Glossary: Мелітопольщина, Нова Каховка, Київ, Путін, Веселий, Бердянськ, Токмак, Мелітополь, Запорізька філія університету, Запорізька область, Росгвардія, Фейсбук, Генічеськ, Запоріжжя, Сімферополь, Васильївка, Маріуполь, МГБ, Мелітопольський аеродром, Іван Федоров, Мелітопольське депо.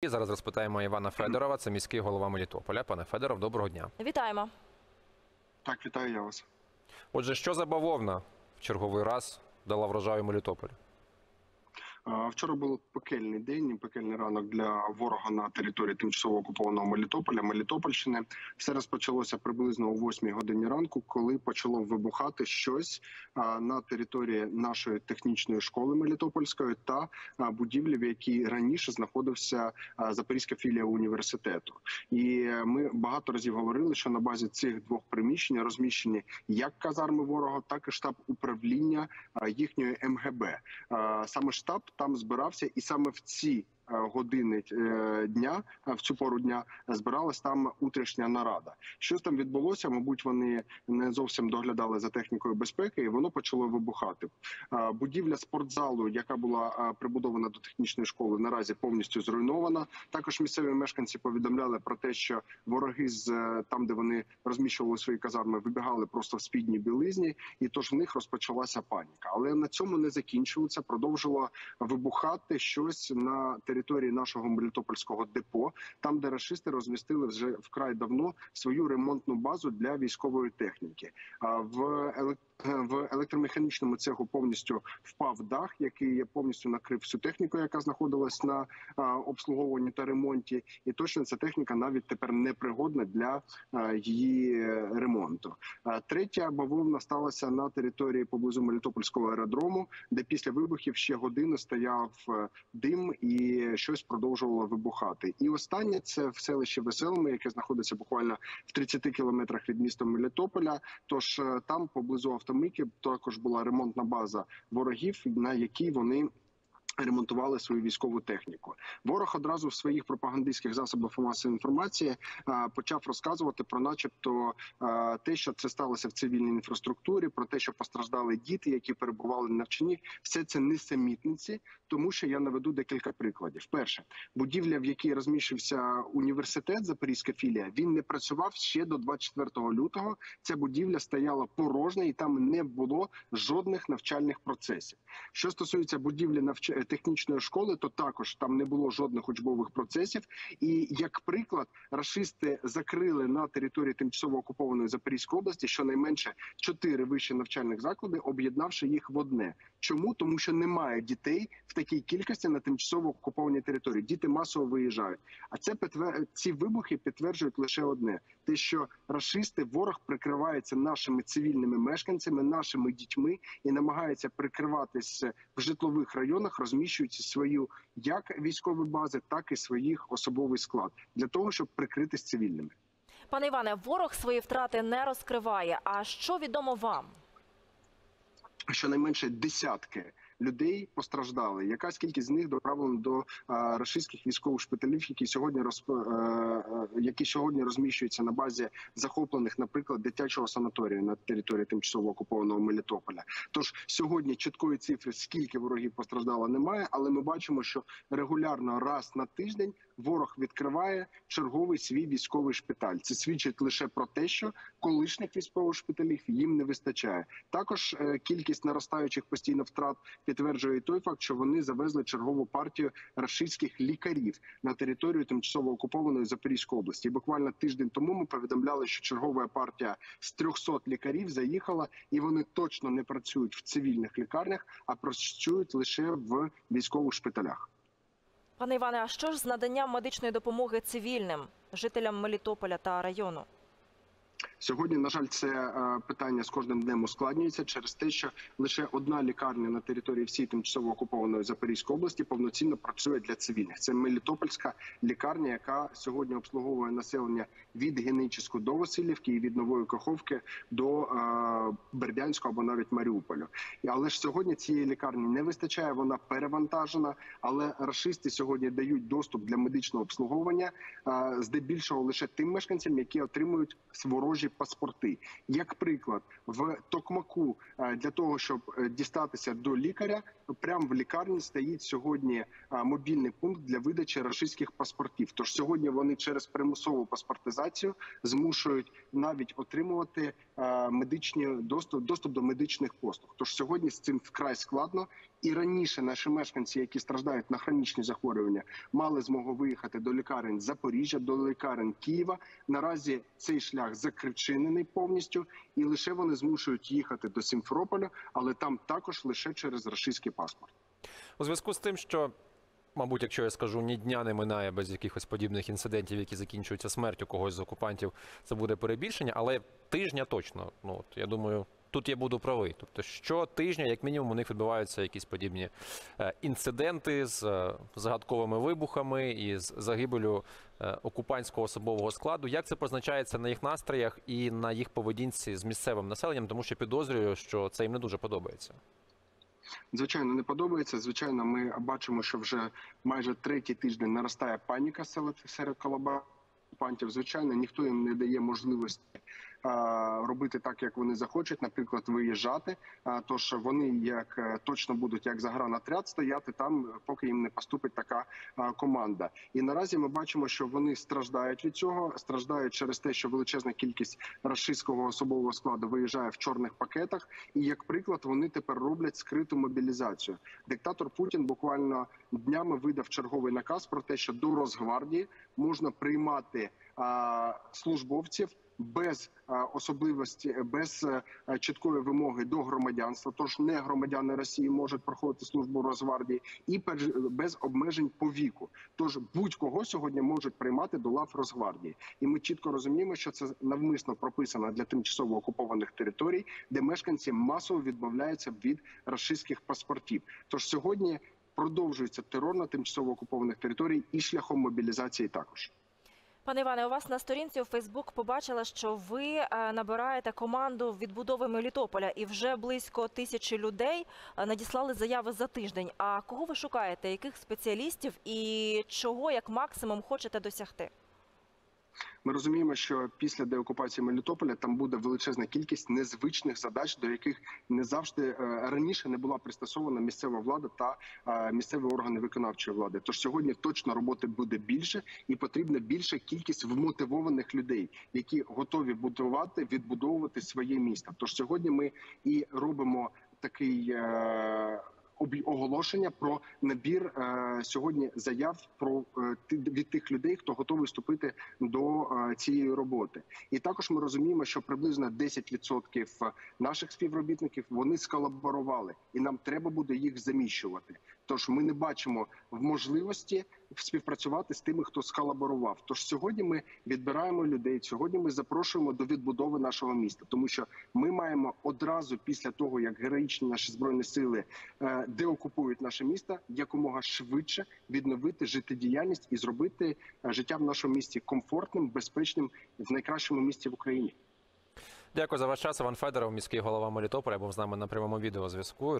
І зараз розпитаємо Івана Федорова, це міський голова Мелітополя. Пане Федоров, доброго дня. Вітаємо. Так, вітаю я вас. Отже, що за бавовна в черговий раз дала врожаю Мелітополю? Вчора був пекельний день, пекельний ранок для ворога на території тимчасово окупованого Мелітополя, Мелітопольщини. Все розпочалося приблизно о 8 годині ранку, коли почало вибухати щось на території нашої технічної школи Мелітопольської та будівлі, в якій раніше знаходився Запорізька філія університету. І ми багато разів говорили, що на базі цих двох приміщень розміщені як казарми ворога, так і штаб управління їхньої МГБ. Саме штаб там збирався, і саме в ці години дня, в цю пору дня, збиралась там утрішня нарада. Що там відбулося, мабуть, вони не зовсім доглядали за технікою безпеки, і воно почало вибухати. Будівля спортзалу, яка була прибудована до технічної школи, наразі повністю зруйнована. Також місцеві мешканці повідомляли про те, що вороги там, де вони розміщували свої казарми, вибігали просто в спідній білизні, і тож в них розпочалася паніка. Але на цьому не закінчилося, продовжило вибухати щось на території нашого Мелітопольського депо, там, де рашисти розмістили вже вкрай давно свою ремонтну базу для військової техніки. В електромеханічному цеху повністю впав дах, який повністю накрив всю техніку, яка знаходилась на обслуговуванні та ремонті. І точно ця техніка навіть тепер непригодна для її ремонту. Третя бавовна сталася на території поблизу Мелітопольського аеродрому, де після вибухів ще годину стояв дим і щось продовжувало вибухати. І останнє – це в селищі Веселому, яке знаходиться буквально в 30 кілометрах від міста Мелітополя. Тож там поблизу автомийки також була ремонтна база ворогів, на якій вони ремонтували свою військову техніку. Ворог одразу в своїх пропагандистських засобах масової інформації почав розказувати про начебто те, що це сталося в цивільній інфраструктурі, про те, що постраждали діти, які перебували на навчанні. Все це нісенітниці, тому що я наведу декілька прикладів. Перше, будівля, в якій розміщився університет, Запорізька філія, він не працював ще до 24 лютого. Ця будівля стояла порожня і там не було жодних навчальних процесів. Що стосується будівлі технічної школи, то також там не було жодних учбових процесів. І, як приклад, рашисти закрили на території тимчасово окупованої Запорізької області щонайменше 4 вищі навчальних заклади, об'єднавши їх в одне. Чому? Тому що немає дітей в такій кількості на тимчасово окупованій території. Діти масово виїжджають. А це ці вибухи підтверджують лише одне. Те, що рашисти, ворог прикривається нашими цивільними мешканцями, нашими дітьми і намагається прикриватись в житлових районах, розміщуючи свою як військові бази, так і своїх особовий склад для того, щоб прикритись цивільними. Пане Іване, ворог свої втрати не розкриває. А що відомо вам? Щонайменше десятки людей постраждали. Якась кількість з них доправлена до рашистських військових шпиталів, які сьогодні розміщуються на базі захоплених, наприклад, дитячого санаторію на території тимчасово окупованого Мелітополя. Тож сьогодні чіткої цифри, скільки ворогів постраждало, немає, але ми бачимо, що регулярно раз на тиждень ворог відкриває черговий свій військовий шпиталь. Це свідчить лише про те, що колишніх військових шпиталів їм не вистачає. Також кількість наростаючих постійно втрат підтверджує той факт, що вони завезли чергову партію рашистських лікарів на територію тимчасово окупованої Запорізької області. І буквально тиждень тому ми повідомляли, що чергова партія з 300 лікарів заїхала, і вони точно не працюють в цивільних лікарнях, а працюють лише в військових шпиталях. Пане Іване, а що ж з наданням медичної допомоги цивільним, жителям Мелітополя та району? Сьогодні, на жаль, це питання з кожним днем ускладнюється через те, що лише одна лікарня на території всієї тимчасово окупованої Запорізької області повноцінно працює для цивільних. Це Мелітопольська лікарня, яка сьогодні обслуговує населення від Генічеську до Васильївки і від Нової Каховки до Бердянську або навіть Маріуполю. Але ж сьогодні цієї лікарні не вистачає, вона перевантажена, але рашисти сьогодні дають доступ для медичного обслуговування здебільшого лише тим мешканцям, які отримують ворожі паспорти. Як приклад, в Токмаку для того, щоб дістатися до лікаря, прямо в лікарні стоїть сьогодні мобільний пункт для видачі рашистських паспортів. Тож сьогодні вони через примусову паспортизацію змушують навіть отримувати медичні доступ до медичних послуг. Тож сьогодні з цим вкрай складно. І раніше наші мешканці, які страждають на хронічні захворювання, мали змогу виїхати до лікарень Запоріжжя, до лікарень Києва. Наразі цей шлях закричинений повністю, і лише вони змушують їхати до Сімферополя, але там також лише через рашистський паспорт. У зв'язку з тим, що, мабуть, якщо я скажу, ні дня не минає без якихось подібних інцидентів, які закінчуються смертю когось з окупантів, це буде перебільшення, але тижня точно, я думаю... Тут я буду правий. Тобто щотижня, як мінімум, у них відбуваються якісь подібні інциденти з загадковими вибухами і з загибелю окупантського особового складу. Як це позначається на їх настроях і на їх поведінці з місцевим населенням? Тому що підозрюю, що це їм не дуже подобається. Звичайно, не подобається. Звичайно, ми бачимо, що вже майже третій тиждень наростає паніка серед колаборантів. Звичайно, ніхто їм не дає можливості робити так, як вони захочуть, наприклад, виїжджати. Тож вони точно будуть як загранотряд стояти там, поки їм не поступить така команда. І наразі ми бачимо, що вони страждають від цього, страждають через те, що величезна кількість рашистського особового складу виїжджає в чорних пакетах. І, як приклад, вони тепер роблять скриту мобілізацію. Диктатор Путін буквально днями видав черговий наказ про те, що до Росгвардії можна приймати службовців без особливості, без чіткої вимоги до громадянства, тож не громадяни Росії можуть проходити службу Росгвардії, і без обмежень по віку. Тож будь-кого сьогодні можуть приймати до лав Росгвардії. І ми чітко розуміємо, що це навмисно прописано для тимчасово окупованих територій, де мешканці масово відмовляються від рашистських паспортів. Тож сьогодні продовжується терор на тимчасово окупованих територій і шляхом мобілізації також. Пане Іване, у вас на сторінці у Фейсбук побачила, що ви набираєте команду відбудови Мелітополя, і вже близько 1000 людей надіслали заяви за тиждень. А кого ви шукаєте, яких спеціалістів і чого як максимум хочете досягти? Ми розуміємо, що після деокупації Мелітополя там буде величезна кількість незвичних задач, до яких не завжди раніше не була пристосована місцева влада та місцеві органи виконавчої влади. Тож сьогодні точно роботи буде більше і потрібна більша кількість вмотивованих людей, які готові будувати, відбудовувати своє місто. Тож сьогодні ми і робимо такий оголошення про набір сьогодні заяв від тих людей, хто готовий вступити до цієї роботи. І також ми розуміємо, що приблизно 10% наших співробітників, вони сколаборували, і нам треба буде їх заміщувати. Тож ми не бачимо можливості співпрацювати з тими, хто сколаборував. Тож сьогодні ми відбираємо людей, сьогодні ми запрошуємо до відбудови нашого міста, тому що ми маємо одразу після того, як героїчні наші Збройні Сили деокупують наше місто, якомога швидше відновити життєдіяльність і зробити життя в нашому місті комфортним, безпечним, в найкращому місті в Україні. Дякую за ваш час. Іван Федоров, міський голова Мелітополя, був з нами на прямому відеозв'язку.